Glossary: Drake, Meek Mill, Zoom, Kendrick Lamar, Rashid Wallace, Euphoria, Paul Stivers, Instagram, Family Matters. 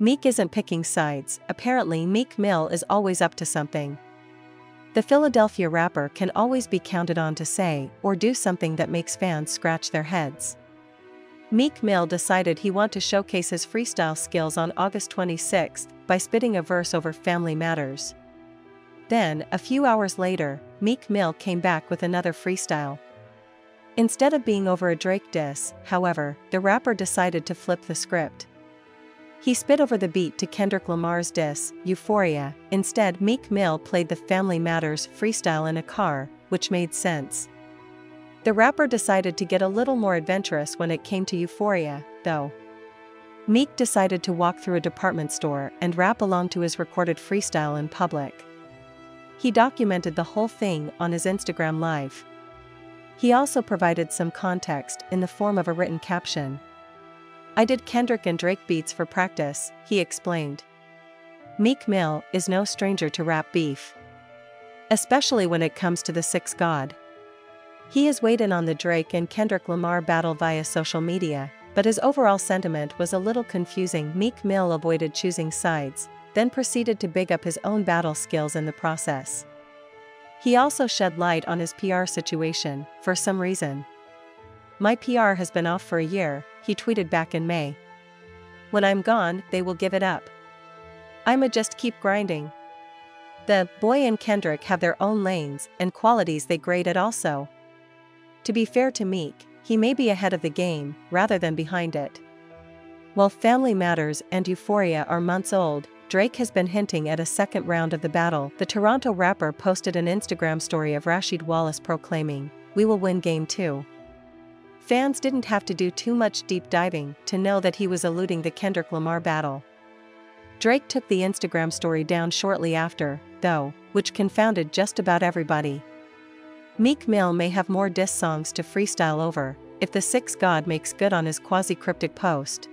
Meek isn't picking sides, apparently Meek Mill is always up to something. The Philadelphia rapper can always be counted on to say or do something that makes fans scratch their heads. Meek Mill decided he wanted to showcase his freestyle skills on August 26 by spitting a verse over Family Matters. Then, a few hours later, Meek Mill came back with another freestyle. Instead of being over a Drake diss, however, the rapper decided to flip the script. He spit over the beat to Kendrick Lamar's diss, Euphoria. Instead, Meek Mill played the Family Matters freestyle in a car, which made sense. The rapper decided to get a little more adventurous when it came to Euphoria, though. Meek decided to walk through a department store and rap along to his recorded freestyle in public. He documented the whole thing on his Instagram Live. He also provided some context in the form of a written caption. "I did Kendrick and Drake beats for practice," he explained. Meek Mill is no stranger to rap beef, especially when it comes to the Six God. He has weighed in on the Drake and Kendrick Lamar battle via social media, but his overall sentiment was a little confusing. Meek Mill avoided choosing sides, then proceeded to big up his own battle skills in the process. He also shed light on his PR situation, for some reason. "My PR has been off for a year," he tweeted back in May. "When I'm gone, they will give it up. I'ma just keep grinding." The boy and Kendrick have their own lanes and qualities they grade at also. To be fair to Meek, he may be ahead of the game, rather than behind it. While Family Matters and Euphoria are months old, Drake has been hinting at a second round of the battle. The Toronto rapper posted an Instagram story of Rashid Wallace proclaiming, "We will win game 2. Fans didn't have to do too much deep diving to know that he was alluding the Kendrick Lamar battle. Drake took the Instagram story down shortly after, though, which confounded just about everybody. Meek Mill may have more diss songs to freestyle over, if the Six God makes good on his quasi-cryptic post.